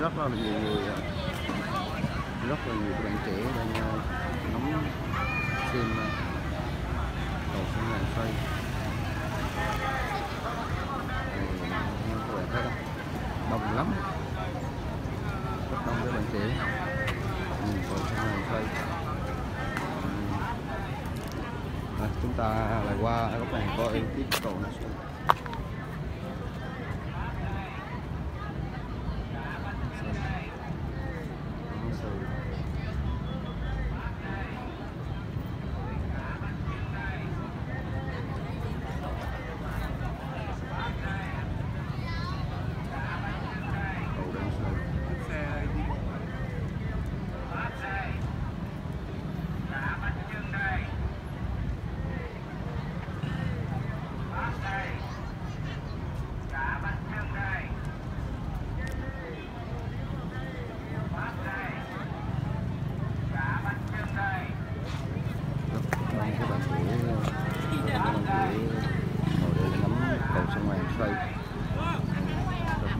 Rất là nhiều các bạn trẻ đang ngắm xem cầu sông Hàn xây. Các bạn thấy đông lắm, rất đông các bạn trẻ nhìn cầu sông Hàn xây. Chúng ta lại qua các bạn coi tiếp cầu này xuống. Rất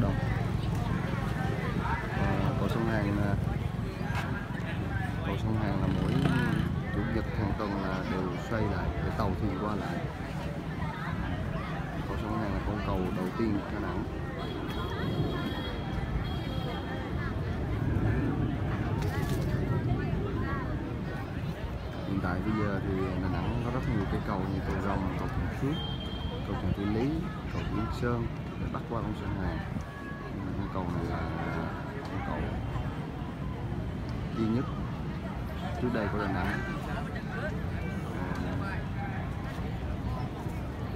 đông. tuần là đều xoay lại để tàu thuyền qua lại. Cầu sông Hàn là con cầu đầu tiên của Đà Nẵng. Hiện tại bây giờ thì Đà Nẵng có rất nhiều cây cầu như cầu Rồng, cầu Thuận Phước, cầu Trần Thị Lý, cầu Thuận Sơn để bắt qua con sông Hàn. Con cầu này là con cầu duy nhất trước đây của Đà Nẵng.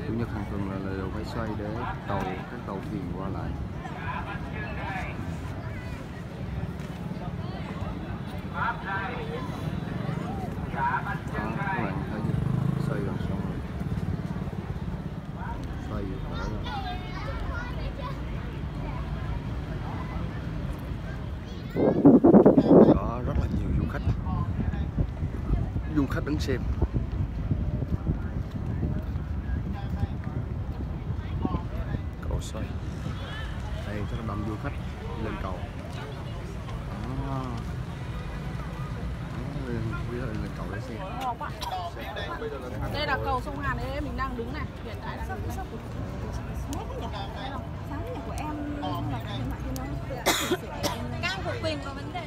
Chủ nhật hàng tuần là đều phải xoay để các tàu thuyền qua lại. Các bạn thấy xoay gần xong rồi, xoay khỏi rồi. Có rất là nhiều du khách đứng xem. Cầu xoay đây rất là đông du khách lên cầu. Lên cầu để xem. Đây là cầu sông Hàn đấy mình đang đứng này, hiện tại đang đứng này. Sáng nhà của em là cái điện thoại kia nó đang phục bình vào vấn đề.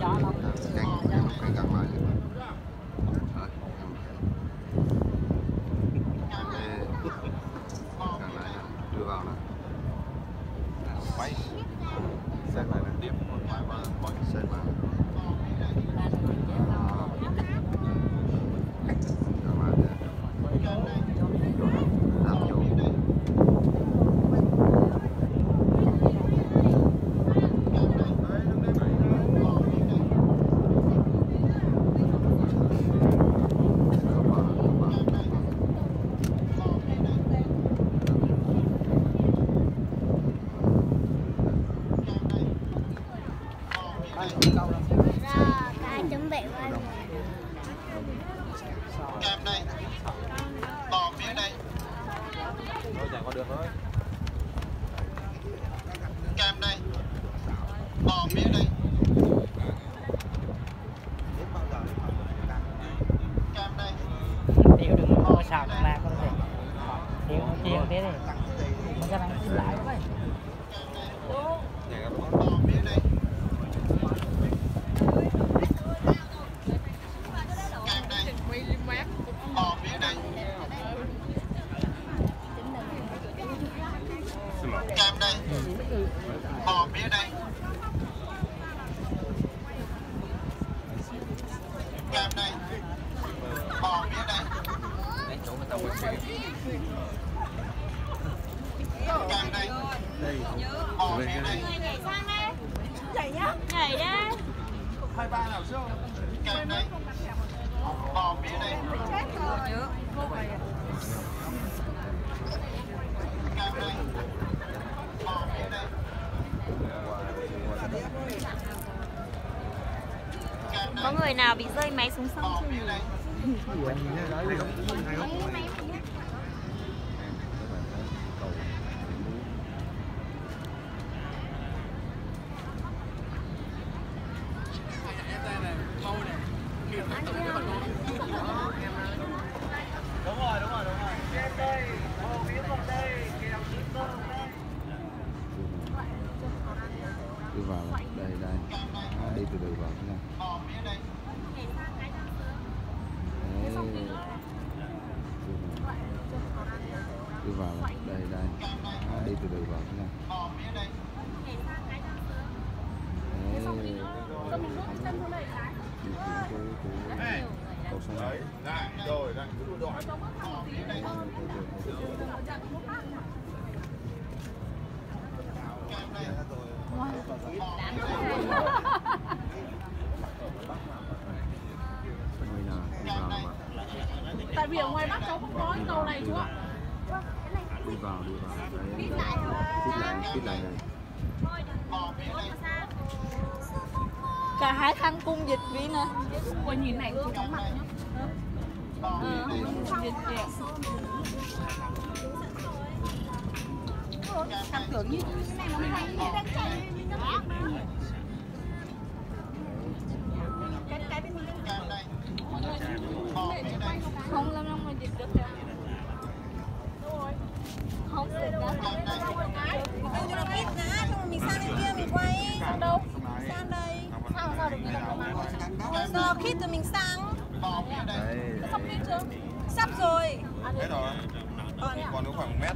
Căng gần lại. Căng lại, đưa vào nè. Quay. Xoay lại nè. Xoay vào. Có người nào bị rơi máy xuống sông chưa nhỉ? Tại vì ở ngoài Bắc cháu không có cầu này chú ạ. Đi vào đấy. Tiếp lại này. cả hải thanh cung dịch vị nè. Cô nhìn này cũng chóng mặt nhá. Dịch đẹp. Cảm tưởng như cái này nó hay nhỉ. Cái bên mình đây. Không làm đâu mà dịch được đâu. Không được đâu. Anh cho nó biết giá xong rồi mình sang bên kia mình quay. Sang đâu? Sang đây. Sao sao được như là mà. Giờ khít rồi mình sang. Sắp khít chưa? Sắp rồi. Hết rồi. Còn nó khoảng 1 mét.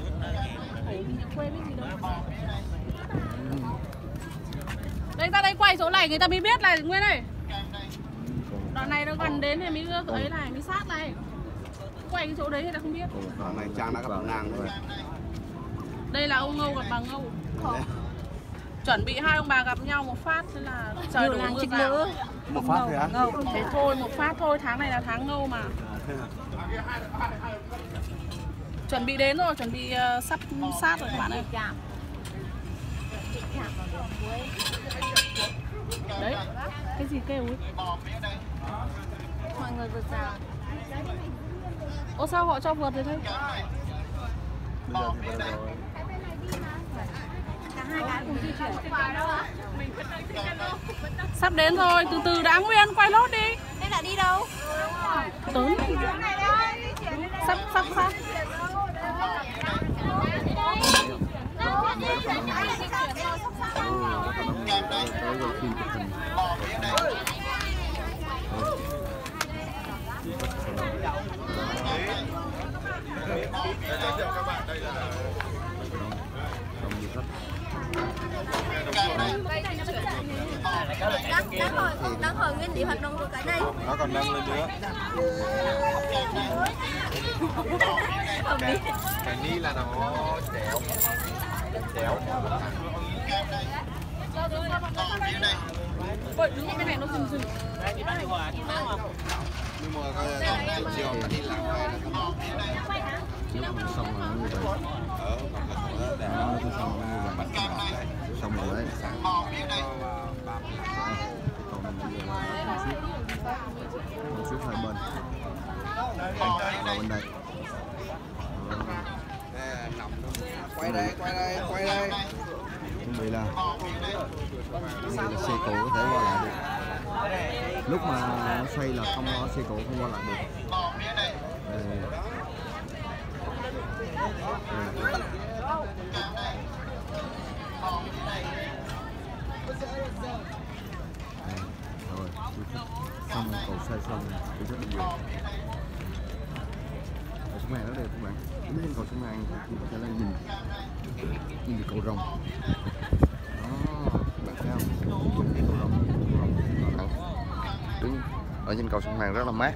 Đây ra đây quay chỗ này người ta mới biết là Nguyên ơi. Đoạn này nó gần đến thì mới ấy này, mới sát này. Quay cái chỗ đấy người ta không biết. Đoạn này Trang đã gặp bạn nàng rồi. Đây là ông Ngâu gặp bà Ngâu. Chuẩn bị hai ông bà gặp nhau một phát thế là trời đổ mưa ra. Một phát thế á? Thế thôi, một phát thôi, tháng này là tháng Ngâu mà. Chuẩn bị đến rồi, chuẩn bị sắp sát rồi các bạn ơi. Đấy, cái gì kêu ấy? Mọi người vượt rào. Ô sao họ cho vượt rồi thế? Sắp đến rồi, từ từ đã Nguyên, quay lốt đi. Đây là đi đâu? Tới. Sắp. Đang hỏi Nguyên lý hoạt động của cái này. Nó còn đang lên nữa. Cái ni là nó chéo. Ôi, đứng cái này nó rừng. Nhưng mà chiều nó đi làm quay là nó quay hả? Xong rồi nó quay. Để nó xong rồi mặt nó quay. Xong rồi đấy. Một chút hai bên. Bên đây. Quay đây. Chuẩn bị là xe cộ có thể qua lại được. Lúc mà nó xoay là không có xe cộ không qua lại được. Rồi, xong cầu xoay xong cũng rất là nhiều. Cầu sông Hàn rất đẹp các bạn. Đứng lên cầu sông Hàn thì các bạn nhìn cầu Rồng. Đó, các bạn thấy không? Nhìn cầu Rồng. Đứng ở trên cầu sông Hàn rất là mát.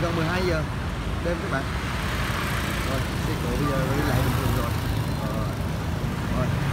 Gần 12 giờ đêm các bạn. Rồi xe cộ bây giờ đi lại bình thường rồi.